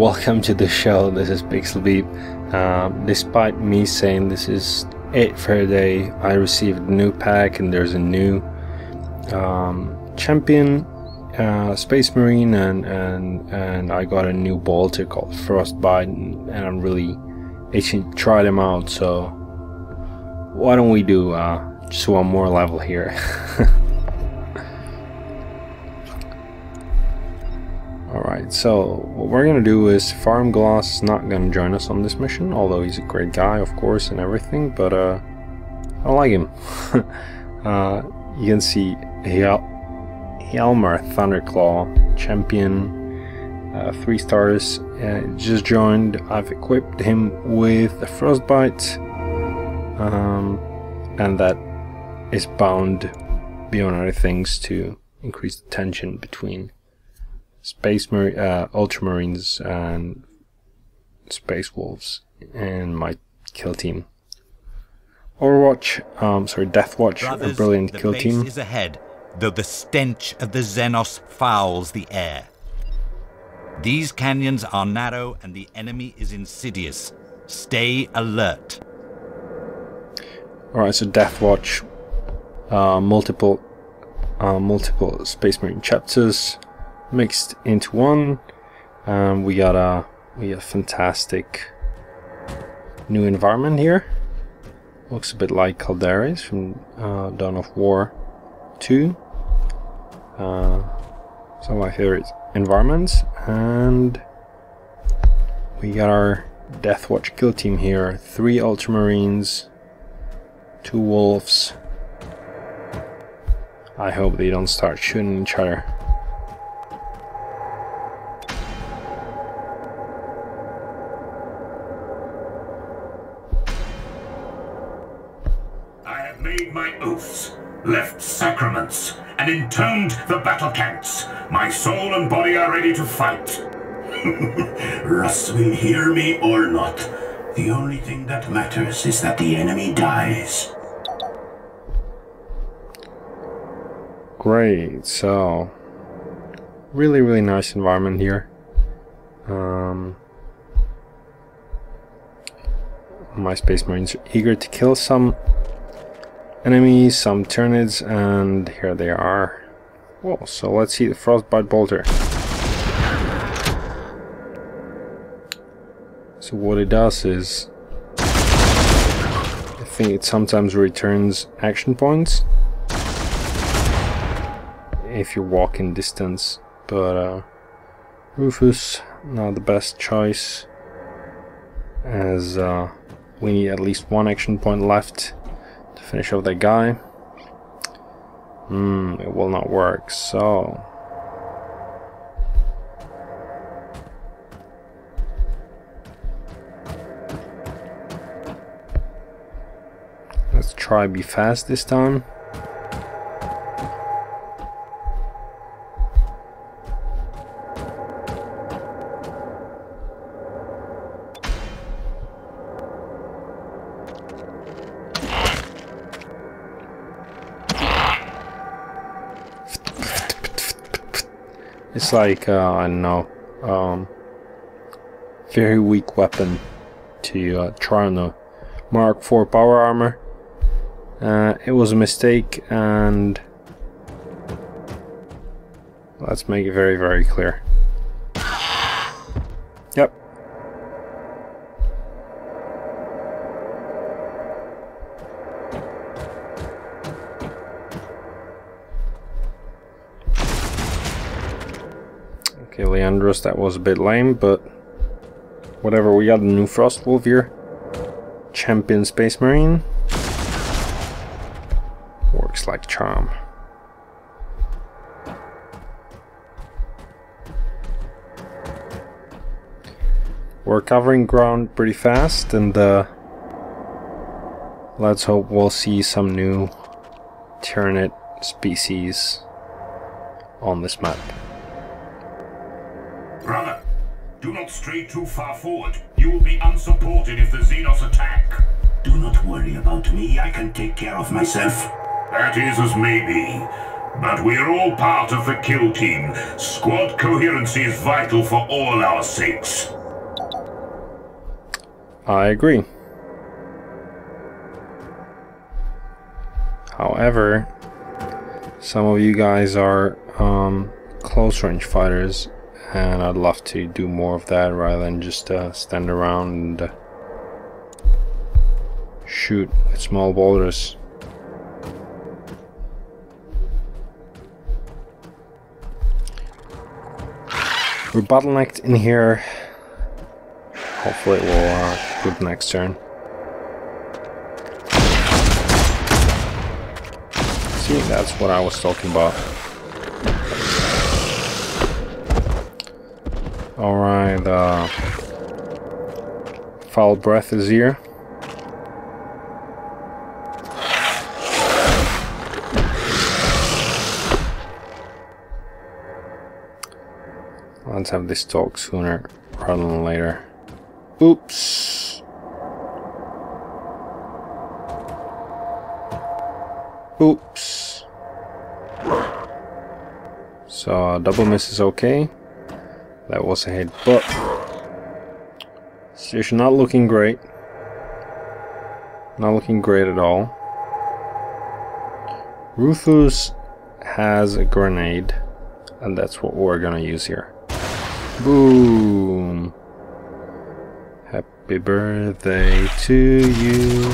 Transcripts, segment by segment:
Welcome to the show. This is PixelBeep. Despite me saying this is it for a day, I received a new pack and there's a new champion, Space Marine, and I got a new Bolter called Frostbite, and I'm really itching to try them out. So why don't we do just one more level here? Alright, so what we're gonna do is Farm Gloss is not gonna join us on this mission, although he's a great guy, of course, and everything, but I don't like him. You can see Hjalmar Thunderclaw, champion, 3 stars, just joined. I've equipped him with a Frostbite, and that is bound, beyond other things, to increase the tension between Space Ultramarines and Space Wolves and my kill team. Deathwatch, brothers, a brilliant kill team. Is ahead, though the stench of the Xenos fouls the air. These canyons are narrow and the enemy is insidious. Stay alert. Alright, so Deathwatch, multiple Space Marine chapters mixed into one. We got a fantastic new environment here. Looks a bit like Calderis from Dawn of War 2. Some of my favorite environments, and we got our Deathwatch kill team here: 3 Ultramarines, 2 Wolves. I hope they don't start shooting each other. Left sacraments, and intoned the battle cants. My soul and body are ready to fight. Rustling, hear me or not, the only thing that matters is that the enemy dies. Great, so really, really nice environment here. My Space Marines are eager to kill some enemies, some Tyranids, and here they are. Whoa, so let's see the Frostbite Bolter. So what it does is, I think it sometimes returns action points if you walk in distance, but Rufus, not the best choice, as we need at least 1 action point left. Finish off that guy. It will not work, so let's try be fast this time. It's like, I don't know, very weak weapon to try on the Mark IV power armor. It was a mistake, and let's make it very, very clear. Yep. Okay, Leandros, that was a bit lame, but whatever, we got the new Frostwolf here. Champion Space Marine. Works like charm. We're covering ground pretty fast, and let's hope we'll see some new Tyranid species on this map. Brother, do not stray too far forward. You will be unsupported if the Xenos attack. Do not worry about me, I can take care of myself. That is as may be. But we're all part of the kill team. Squad coherency is vital for all our sakes. I agree. However, some of you guys are close range fighters, and I'd love to do more of that rather than just stand around and shoot with small boulders. We're bottlenecked in here. Hopefully it will good next turn. See, that's what I was talking about. Alright, Foul Breath is here. Let's have this talk sooner rather than later. Oops. Oops. So double miss is okay. That was a hit, but situation not looking great. Not looking great at all. Ruthus has a grenade, and that's what we're gonna use here. Boom! Happy birthday to you.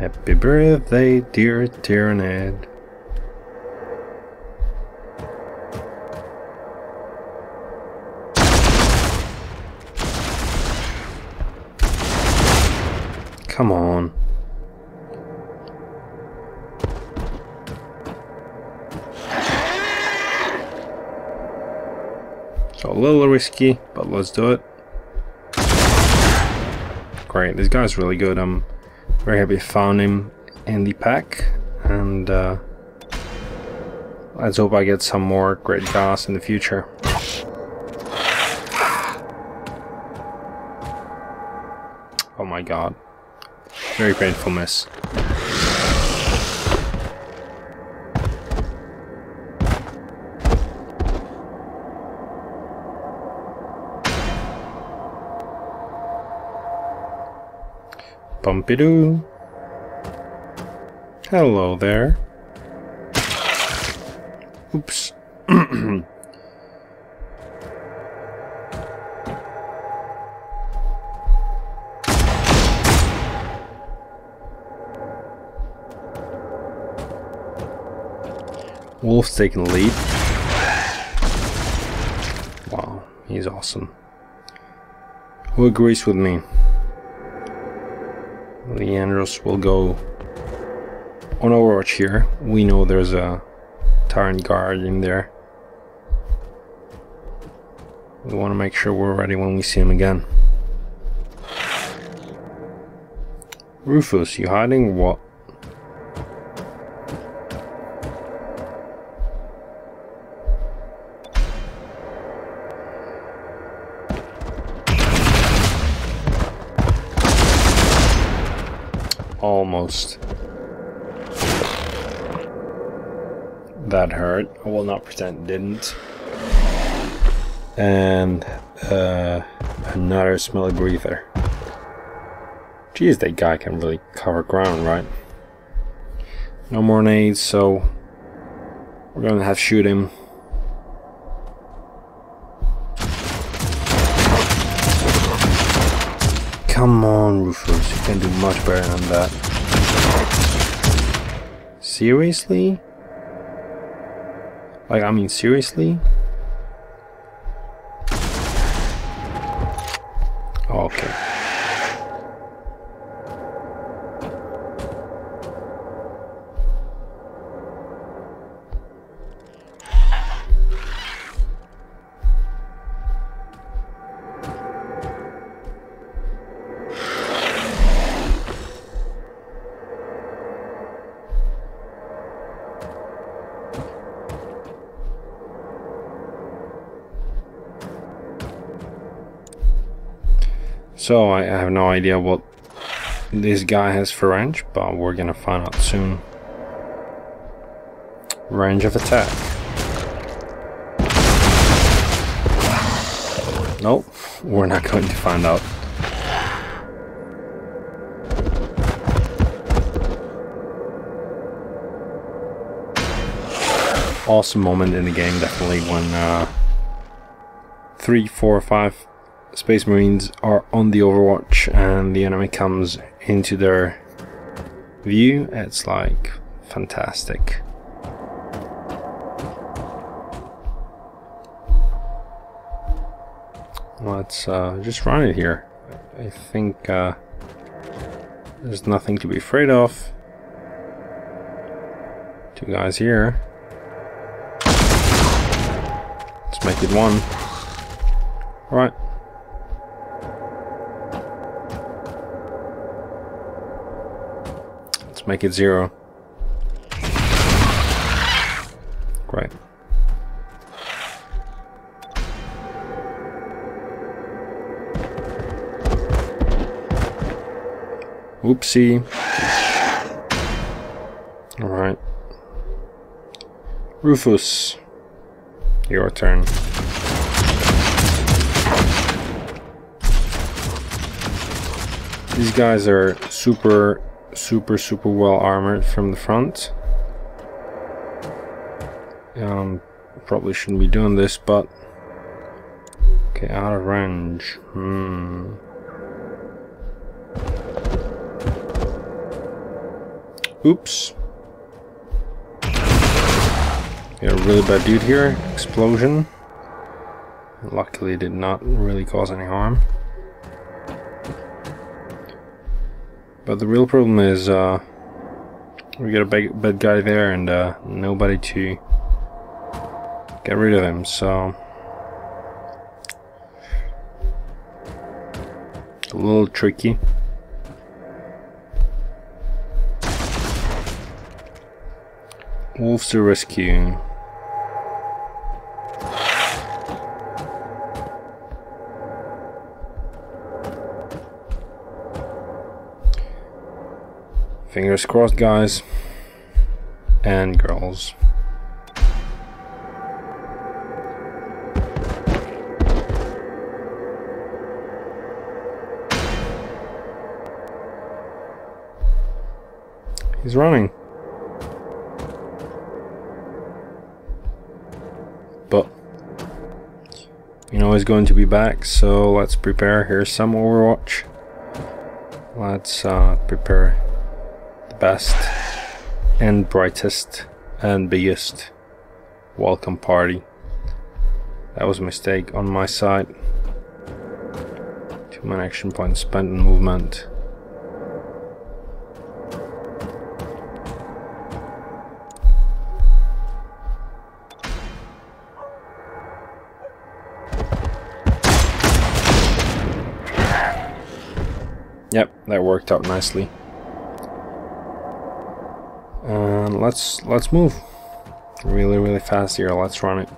Happy birthday, dear Tyranid. Come on. So a little risky, but let's do it. Great, this guy's really good. I'm very happy I found him in the pack, and let's hope I get some more great guys in the future. Oh my god. Very painful miss. Pompidou. Hello there. Oops. Wolf's taking the lead. Wow, he's awesome. Who agrees with me? Leandros will go on Overwatch here. We know there's a Tyrant Guard in there. We want to make sure we're ready when we see him again. Rufus, you hiding? What? Almost. That hurt. I will not pretend it didn't. And another smelly breather. Jeez, that guy can really cover ground, right? No more nades, so we're gonna have to shoot him. Come on, Rufus, you can do much better than that. Seriously? Like, I mean, seriously? Okay. So I have no idea what this guy has for range, but we're gonna find out soon. Range of attack. Nope, we're not going to find out. Awesome moment in the game, definitely, when 3, 4, 5 Space Marines are on the Overwatch and the enemy comes into their view. It's like fantastic. Let's just run it here. I think there's nothing to be afraid of. 2 guys here. Let's make it 1. All right. Let's make it 0. Great. Oopsie. All right. Rufus. Your turn. These guys are super well armored from the front. Probably shouldn't be doing this, but okay, out of range. Oops. Yeah, really bad dude here. Explosion. Luckily, it did not really cause any harm. But the real problem is we got a bad guy there and nobody to get rid of him. So a little tricky. Wolves to rescue. Fingers crossed, guys and girls. He's running. But you know he's going to be back, so let's prepare. Here's some Overwatch. Let's prepare best and brightest and biggest welcome party. That was a mistake on my side. Too many action points spent in movement. Yep, that worked out nicely. And let's move really fast here. Let's run it.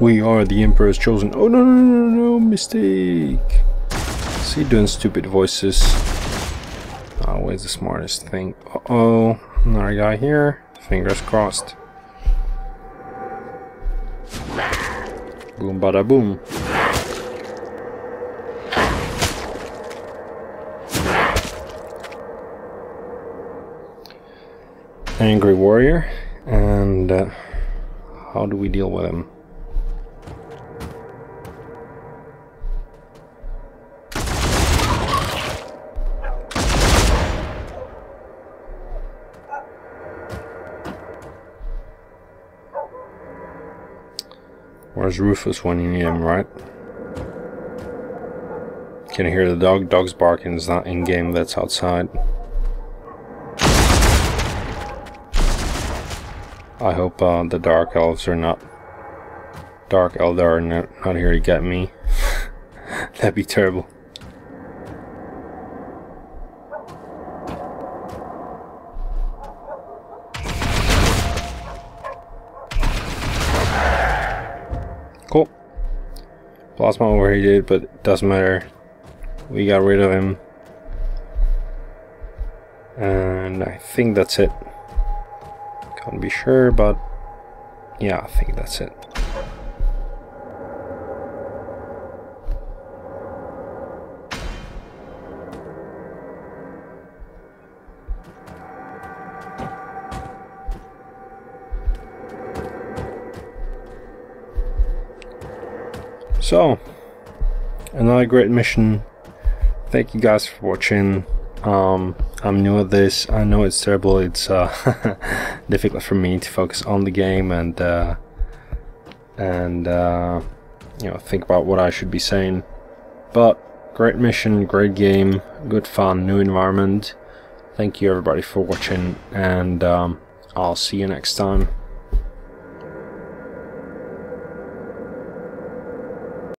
We are the Emperor's chosen. Oh no, no mistake. See, doing stupid voices. Always the smartest thing. Uh-oh, another guy here. Fingers crossed. Boom, bada boom. Angry warrior, and how do we deal with him? Where's Rufus when you need him, right? Can you hear the dog? Dog's barking. It's not in game, that's outside. I hope the Dark Elves are not. Dark Eldar are not here to get me. That'd be terrible. Cool. Lost my overheated, but it doesn't matter. We got rid of him. And I think that's it. Can't be sure, but yeah, I think that's it. So, another great mission. Thank you guys for watching. I'm new at this. I know it's terrible. It's difficult for me to focus on the game and you know, think about what I should be saying. But great mission, great game, good fun, new environment. Thank you everybody for watching, and I'll see you next time.